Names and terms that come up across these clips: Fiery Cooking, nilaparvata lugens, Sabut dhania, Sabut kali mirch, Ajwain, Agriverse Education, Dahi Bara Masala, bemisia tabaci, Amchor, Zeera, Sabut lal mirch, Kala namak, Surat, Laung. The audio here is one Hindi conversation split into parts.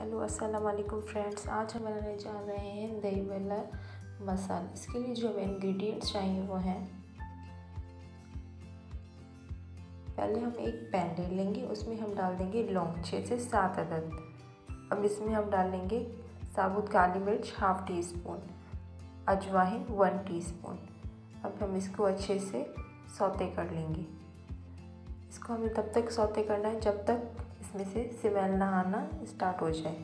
हेलो अस्सलाम वालेकुम फ्रेंड्स, आज हम बनाने जा रहे हैं दही बड़ा मसाला। इसके लिए जो हमें इंग्रेडिएंट्स चाहिए वो हैं, पहले हम एक पैन ले लेंगे, उसमें हम डाल देंगे लौंग 6 से 7 अदद। अब इसमें हम डालेंगे साबुत काली मिर्च ½ टीस्पून, अजवाइन 1 टीस्पून। अब हम इसको अच्छे से सौते कर लेंगे। इसको हमें तब तक सौते करना है जब तक इसमें से स्मेल ना आना स्टार्ट हो जाए।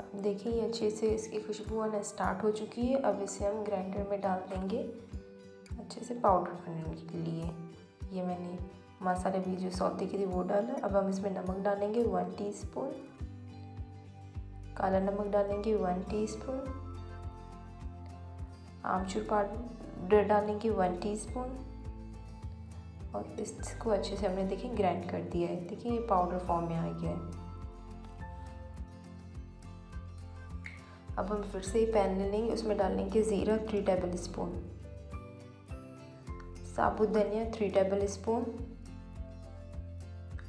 अब देखिए ये अच्छे से इसकी खुशबू आना स्टार्ट हो चुकी है। अब इसे हम ग्राइंडर में डाल देंगे अच्छे से पाउडर करने के लिए। ये मैंने मसाले भी जो सौते की थी वो डाला। अब हम इसमें नमक डालेंगे 1 टीस्पून, काला नमक डालेंगे 1 टीस्पून, आमचूर पाउडर डालेंगे 1 टीस्पून। और इसको अच्छे से हमने देखिए ग्राइंड कर दिया है। देखिए ये पाउडर फॉर्म में आ गया है। अब हम फिर से ही पैन ले लेंगे, उसमें डालेंगे ज़ीरा 3 टेबलस्पून, साबुत धनिया 3 टेबलस्पून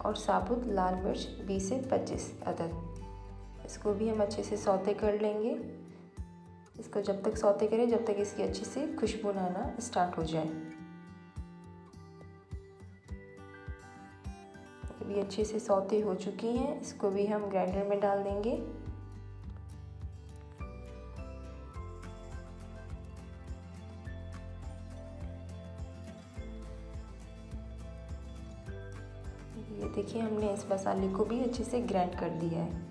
और साबुत लाल मिर्च 20 से 25 अदद। इसको भी हम अच्छे से सौते कर लेंगे। इसको जब तक सौते करें जब तक इसकी अच्छे से खुशबू आना स्टार्ट हो जाए। भी अच्छे से सौते हो चुकी हैं। इसको भी हम ग्राइंडर में डाल देंगे। ये देखिए हमने इस मसाले को भी अच्छे से ग्राइंड कर दिया है।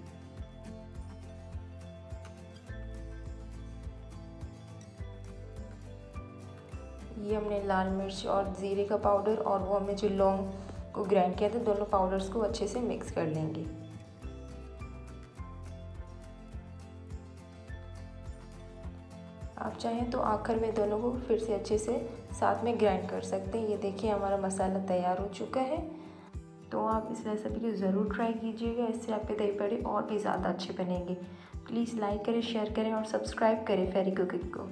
ये हमने लाल मिर्च और जीरे का पाउडर और वो हमने जो लौंग को ग्राइंड किया था, दोनों पाउडर्स को अच्छे से मिक्स कर लेंगे। आप चाहें तो आखिर में दोनों को फिर से अच्छे से साथ में ग्राइंड कर सकते हैं। ये देखिए हमारा मसाला तैयार हो चुका है। तो आप इस रेसिपी को ज़रूर ट्राई कीजिएगा, इससे आपके दही बड़े और भी ज़्यादा अच्छे बनेंगे। प्लीज़ लाइक करें, शेयर करें और सब्सक्राइब करें फैरी कुकिंग को।